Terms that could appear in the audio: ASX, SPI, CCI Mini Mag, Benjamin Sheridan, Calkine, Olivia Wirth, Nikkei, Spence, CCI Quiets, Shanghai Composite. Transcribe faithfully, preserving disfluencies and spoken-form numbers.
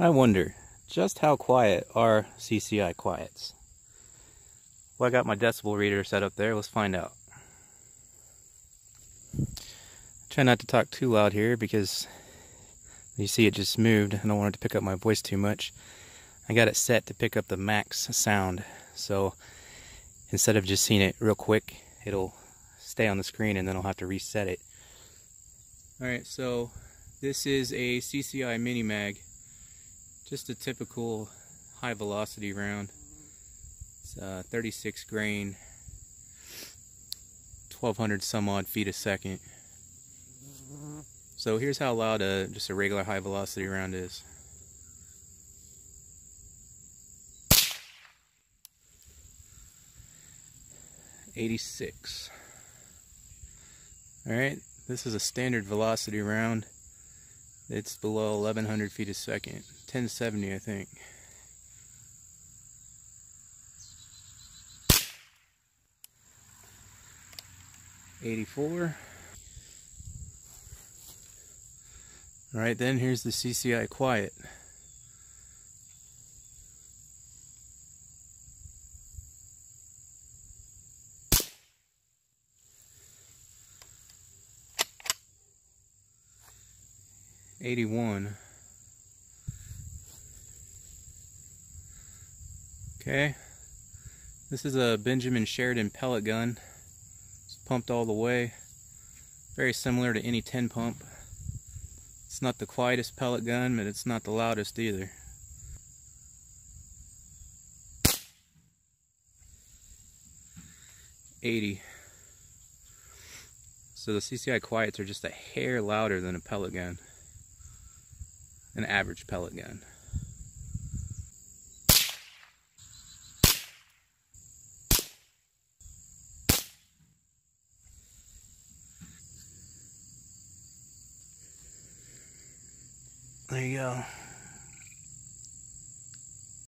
I wonder just how quiet are C C I quiets. Well, I got my decibel reader set up there. Let's find out. Try not to talk too loud here because you see it just moved. I don't want it to pick up my voice too much. I got it set to pick up the max sound. So instead of just seeing it real quick, it'll stay on the screen and then I'll have to reset it. Alright, so this is a C C I Mini Mag. Just a typical high velocity round. It's uh, thirty-six grain, twelve hundred some odd feet a second. So here's how loud a, just a regular high velocity round is. eighty-six. Alright, this is a standard velocity round. It's below eleven hundred feet a second. ten seventy, I think. eighty-four. Alright, then here's the C C I quiet. eighty-one. Okay, this is a Benjamin Sheridan pellet gun. It's pumped all the way. Very similar to any ten pump. It's not the quietest pellet gun, but it's not the loudest either. eighty. So the C C I quiets are just a hair louder than a pellet gun. An average pellet gun. There you go.